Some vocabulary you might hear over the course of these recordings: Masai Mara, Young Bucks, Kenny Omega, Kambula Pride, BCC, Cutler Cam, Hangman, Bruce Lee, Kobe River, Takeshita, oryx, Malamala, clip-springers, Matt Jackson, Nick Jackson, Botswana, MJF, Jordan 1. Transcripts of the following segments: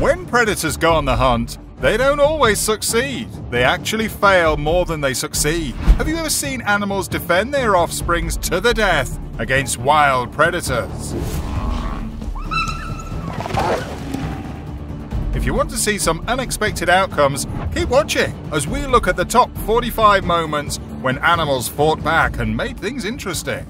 When predators go on the hunt, they don't always succeed. They actually fail more than they succeed. Have you ever seen animals defend their offsprings to the death against wild predators? If you want to see some unexpected outcomes, keep watching as we look at the top 45 moments when animals fought back and made things interesting.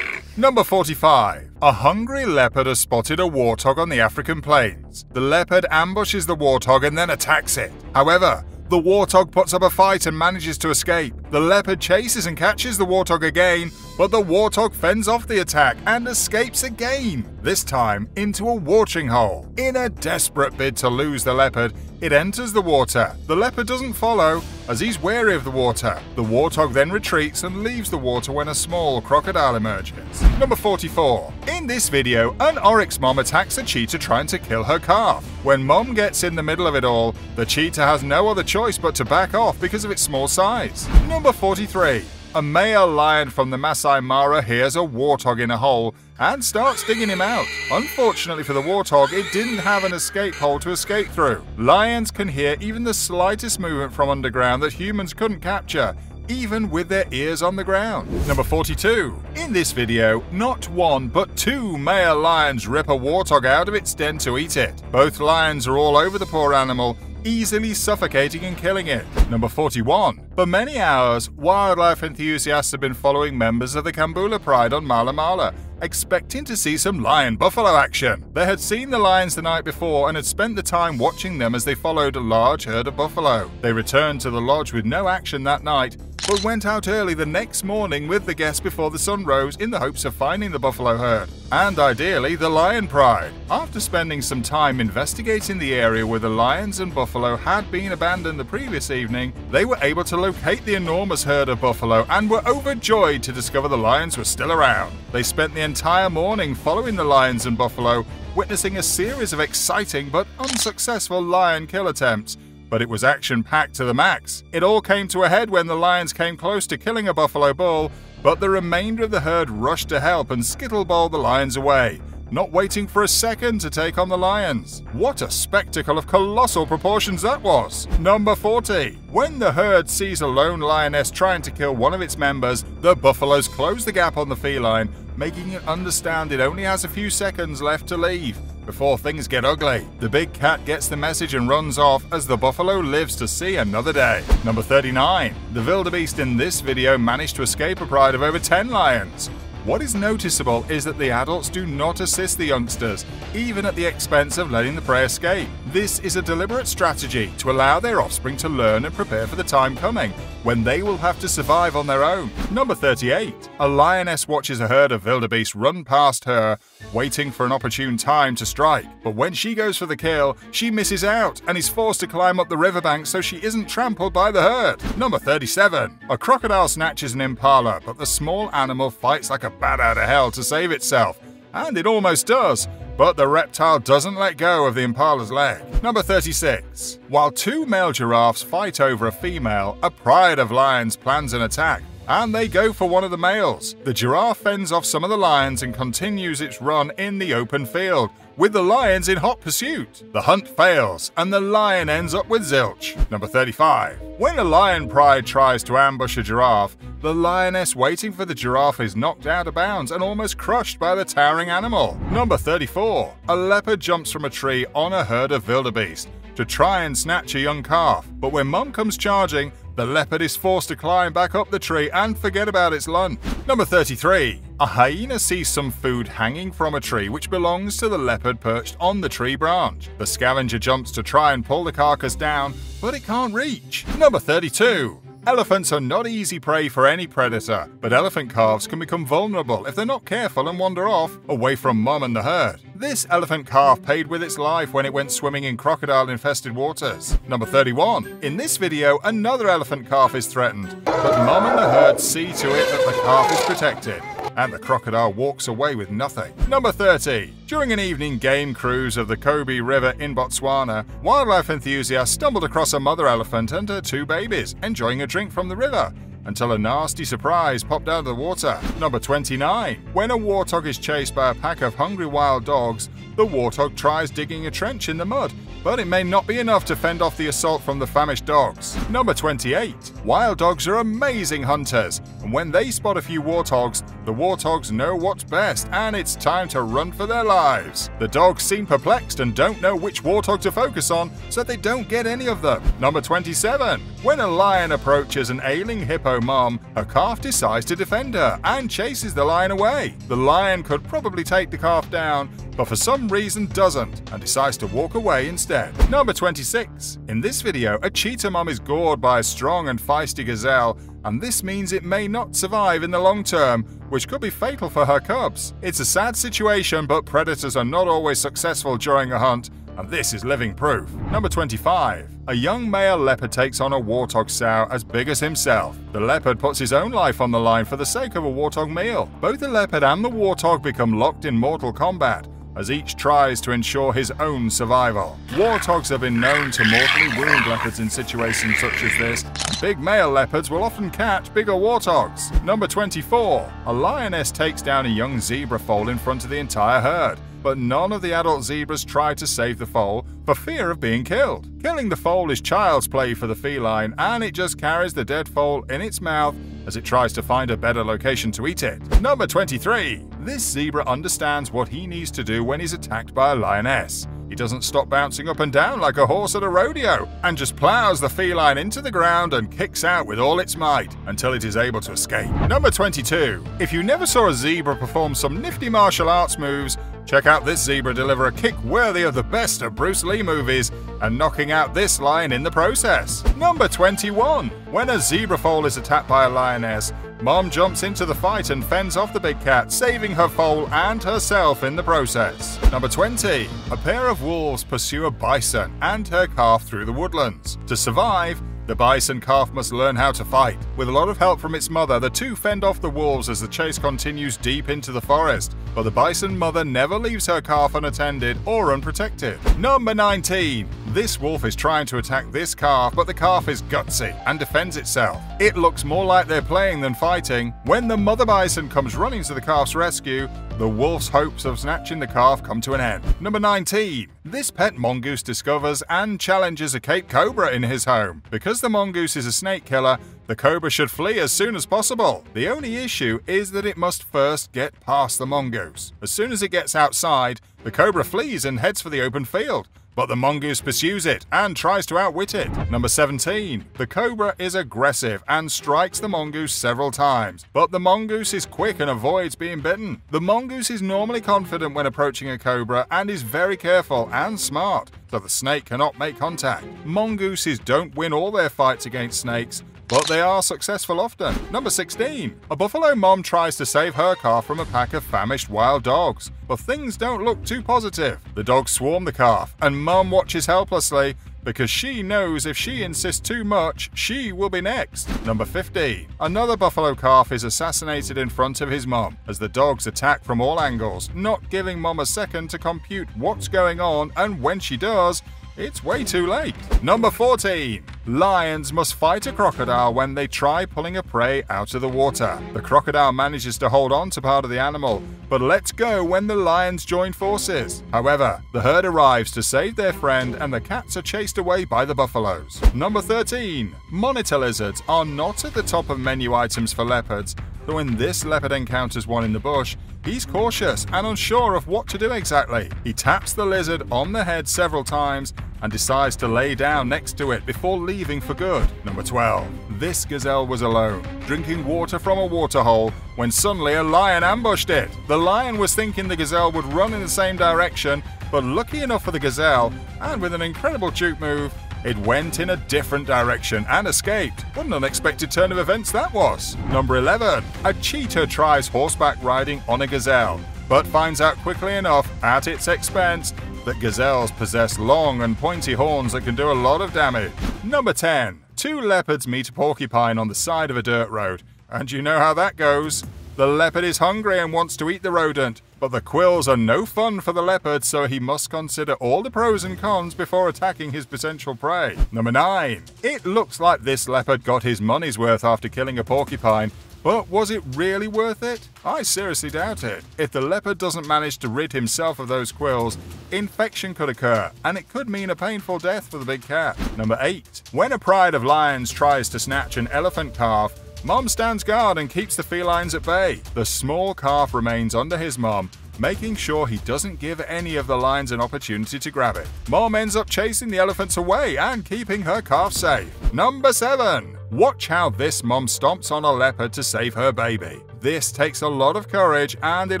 Number 45. A hungry leopard has spotted a warthog on the African plains. The leopard ambushes the warthog and then attacks it. However, the warthog puts up a fight and manages to escape. The leopard chases and catches the warthog again, but the warthog fends off the attack and escapes again, this time into a watering hole. In a desperate bid to lose the leopard, it enters the water. The leopard doesn't follow, as he's wary of the water. The warthog then retreats and leaves the water when a small crocodile emerges. Number 44. In this video, an oryx mom attacks a cheetah trying to kill her calf. When mom gets in the middle of it all, the cheetah has no other choice but to back off because of its small size. Number 43. A male lion from the Masai Mara hears a warthog in a hole and starts digging him out. Unfortunately for the warthog, it didn't have an escape hole to escape through. Lions can hear even the slightest movement from underground that humans couldn't capture, even with their ears on the ground. Number 42. In this video, not one but two male lions rip a warthog out of its den to eat it. Both lions are all over the poor animal, easily suffocating and killing it. Number 41. For many hours, wildlife enthusiasts have been following members of the Kambula Pride on Malamala, expecting to see some lion-buffalo action. They had seen the lions the night before and had spent the time watching them as they followed a large herd of buffalo. They returned to the lodge with no action that night, but went out early the next morning with the guests before the sun rose in the hopes of finding the buffalo herd, and ideally the lion pride. After spending some time investigating the area where the lions and buffalo had been abandoned the previous evening, they were able to locate the enormous herd of buffalo and were overjoyed to discover the lions were still around. They spent the entire morning following the lions and buffalo, witnessing a series of exciting but unsuccessful lion kill attempts, but it was action-packed to the max. It all came to a head when the lions came close to killing a buffalo bull, but the remainder of the herd rushed to help and skittle-bowled the lions away, not waiting for a second to take on the lions. What a spectacle of colossal proportions that was! Number 40. When the herd sees a lone lioness trying to kill one of its members, the buffaloes close the gap on the feline, making it understand it only has a few seconds left to leave before things get ugly. The big cat gets the message and runs off as the buffalo lives to see another day. Number 39. The wildebeest in this video managed to escape a pride of over 10 lions. What is noticeable is that the adults do not assist the youngsters, even at the expense of letting the prey escape. This is a deliberate strategy to allow their offspring to learn and prepare for the time coming, when they will have to survive on their own. Number 38. A lioness watches a herd of wildebeest run past her, waiting for an opportune time to strike. But when she goes for the kill, she misses out and is forced to climb up the riverbank so she isn't trampled by the herd. Number 37. A crocodile snatches an impala, but the small animal fights like a bat out of hell to save itself, and it almost does, but the reptile doesn't let go of the impala's leg. Number 36. While two male giraffes fight over a female, a pride of lions plans an attack, and they go for one of the males. The giraffe fends off some of the lions and continues its run in the open field, with the lions in hot pursuit. The hunt fails, and the lion ends up with zilch. Number 35. When a lion pride tries to ambush a giraffe, the lioness waiting for the giraffe is knocked out of bounds and almost crushed by the towering animal. Number 34. A leopard jumps from a tree on a herd of wildebeest to try and snatch a young calf, but when mum comes charging, the leopard is forced to climb back up the tree and forget about its lunch. Number 33. A hyena sees some food hanging from a tree which belongs to the leopard perched on the tree branch. The scavenger jumps to try and pull the carcass down, but it can't reach. Number 32. Elephants are not easy prey for any predator, but elephant calves can become vulnerable if they're not careful and wander off, away from mum and the herd. This elephant calf paid with its life when it went swimming in crocodile-infested waters. Number 31. In this video, another elephant calf is threatened, but mum and the herd see to it that the calf is protected, and the crocodile walks away with nothing. Number 30. During an evening game cruise of the Kobe River in Botswana, wildlife enthusiasts stumbled across a mother elephant and her two babies, enjoying a drink from the river. until a nasty surprise popped out of the water. Number 29. When a warthog is chased by a pack of hungry wild dogs, the warthog tries digging a trench in the mud, but it may not be enough to fend off the assault from the famished dogs. Number 28. Wild dogs are amazing hunters, and when they spot a few warthogs, the warthogs know what's best, and it's time to run for their lives. The dogs seem perplexed and don't know which warthog to focus on, so they don't get any of them. Number 27. When a lion approaches an ailing hippo mom, her calf decides to defend her and chases the lion away. The lion could probably take the calf down, but for some reason doesn't and decides to walk away instead. Number 26. In this video, a cheetah mom is gored by a strong and feisty gazelle, and this means it may not survive in the long term, which could be fatal for her cubs. It's a sad situation, but predators are not always successful during a hunt, and this is living proof. Number 25. A young male leopard takes on a warthog sow as big as himself. The leopard puts his own life on the line for the sake of a warthog meal. Both the leopard and the warthog become locked in mortal combat, as each tries to ensure his own survival. Warthogs have been known to mortally wound leopards in situations such as this. Big male leopards will often catch bigger warthogs. Number 24. A lioness takes down a young zebra foal in front of the entire herd, but none of the adult zebras try to save the foal for fear of being killed. Killing the foal is child's play for the feline, and it just carries the dead foal in its mouth as it tries to find a better location to eat it. Number 23. This zebra understands what he needs to do when he's attacked by a lioness. He doesn't stop bouncing up and down like a horse at a rodeo, and just plows the feline into the ground and kicks out with all its might until it is able to escape. Number 22. If you never saw a zebra perform some nifty martial arts moves, check out this zebra deliver a kick worthy of the best of Bruce Lee movies, and knocking out this lion in the process. Number 21. When a zebra foal is attacked by a lioness, mom jumps into the fight and fends off the big cat, saving her foal and herself in the process. Number 20. A pair of wolves pursue a bison and her calf through the woodlands. To survive, the bison calf must learn how to fight. With a lot of help from its mother, the two fend off the wolves as the chase continues deep into the forest, but the bison mother never leaves her calf unattended or unprotected. Number 19. This wolf is trying to attack this calf, but the calf is gutsy and defends itself. It looks more like they're playing than fighting. When the mother bison comes running to the calf's rescue, the wolf's hopes of snatching the calf come to an end. Number 19. This pet mongoose discovers and challenges a Cape Cobra in his home. Because the mongoose is a snake killer, the cobra should flee as soon as possible. The only issue is that it must first get past the mongoose. As soon as it gets outside, the cobra flees and heads for the open field, but the mongoose pursues it and tries to outwit it. Number 17. The cobra is aggressive and strikes the mongoose several times, but the mongoose is quick and avoids being bitten. The mongoose is normally confident when approaching a cobra and is very careful and smart, so the snake cannot make contact. Mongooses don't win all their fights against snakes, but they are successful often. Number 16. A buffalo mom tries to save her calf from a pack of famished wild dogs, but things don't look too positive. The dogs swarm the calf, and mom watches helplessly because she knows if she insists too much, she will be next. Number 15. Another buffalo calf is assassinated in front of his mom as the dogs attack from all angles, not giving mom a second to compute what's going on, and when she does, it's way too late. Number 14. Lions must fight a crocodile when they try pulling a prey out of the water. The crocodile manages to hold on to part of the animal, but lets go when the lions join forces. However, the herd arrives to save their friend, and the cats are chased away by the buffaloes. Number 13. Monitor lizards are not at the top of menu items for leopards, so when this leopard encounters one in the bush, he's cautious and unsure of what to do exactly. He taps the lizard on the head several times and decides to lay down next to it before leaving for good. Number 12. This gazelle was alone, drinking water from a waterhole, when suddenly a lion ambushed it. The lion was thinking the gazelle would run in the same direction, but lucky enough for the gazelle, and with an incredible juke move, it went in a different direction and escaped. What an unexpected turn of events that was! Number 11. A cheetah tries horseback riding on a gazelle, but finds out quickly enough, at its expense, that gazelles possess long and pointy horns that can do a lot of damage. Number 10. Two leopards meet a porcupine on the side of a dirt road, and you know how that goes. The leopard is hungry and wants to eat the rodent, but the quills are no fun for the leopard, so he must consider all the pros and cons before attacking his potential prey. Number 9. It looks like this leopard got his money's worth after killing a porcupine, but was it really worth it? I seriously doubt it. If the leopard doesn't manage to rid himself of those quills, infection could occur, and it could mean a painful death for the big cat. Number 8. When a pride of lions tries to snatch an elephant calf, Mom stands guard and keeps the felines at bay. The small calf remains under his mom, making sure he doesn't give any of the lions an opportunity to grab it. Mom ends up chasing the elephants away and keeping her calf safe. Number 7. Watch how this mom stomps on a leopard to save her baby. This takes a lot of courage, and it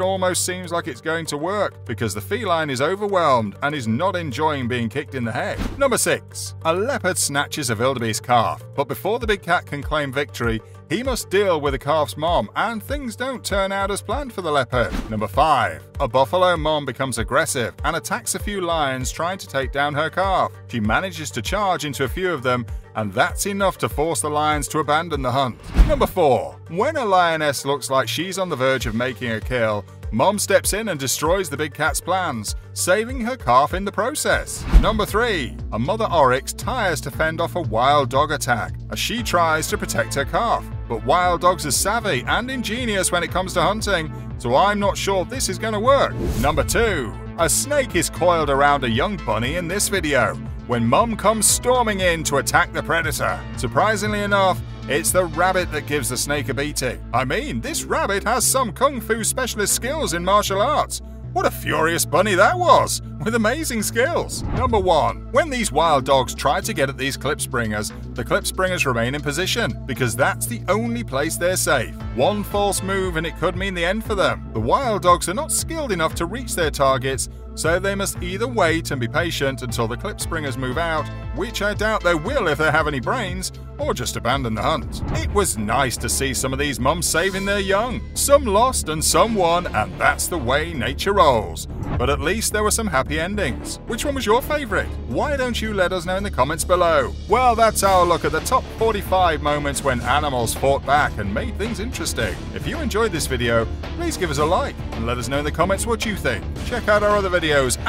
almost seems like it's going to work because the feline is overwhelmed and is not enjoying being kicked in the head. Number 6. A leopard snatches a wildebeest calf, but before the big cat can claim victory, he must deal with the calf's mom, and things don't turn out as planned for the leopard. Number 5. A buffalo mom becomes aggressive and attacks a few lions trying to take down her calf. She manages to charge into a few of them, and that's enough to force the lions to abandon the hunt. Number 4. When a lioness looks like she's on the verge of making a kill, Mom steps in and destroys the big cat's plans, saving her calf in the process. Number 3. A mother oryx tires to fend off a wild dog attack as she tries to protect her calf. But wild dogs are savvy and ingenious when it comes to hunting, so I'm not sure this is going to work. Number 2. A snake is coiled around a young bunny in this video, when Mom comes storming in to attack the predator. Surprisingly enough, it's the rabbit that gives the snake a beating. I mean, this rabbit has some kung fu specialist skills in martial arts. What a furious bunny that was, with amazing skills. Number 1. When these wild dogs try to get at these clip-springers, the clip-springers remain in position because that's the only place they're safe. One false move and it could mean the end for them. The wild dogs are not skilled enough to reach their targets, so they must either wait and be patient until the clip-springers move out, which I doubt they will if they have any brains, or just abandon the hunt. It was nice to see some of these mums saving their young. Some lost and some won, and that's the way nature rolls. But at least there were some happy endings. Which one was your favorite? Why don't you let us know in the comments below? Well, that's our look at the top 45 moments when animals fought back and made things interesting. If you enjoyed this video, please give us a like and let us know in the comments what you think. Check out our other videos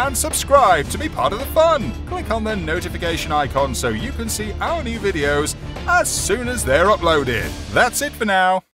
and subscribe to be part of the fun. Click on the notification icon so you can see our new videos as soon as they're uploaded. That's it for now.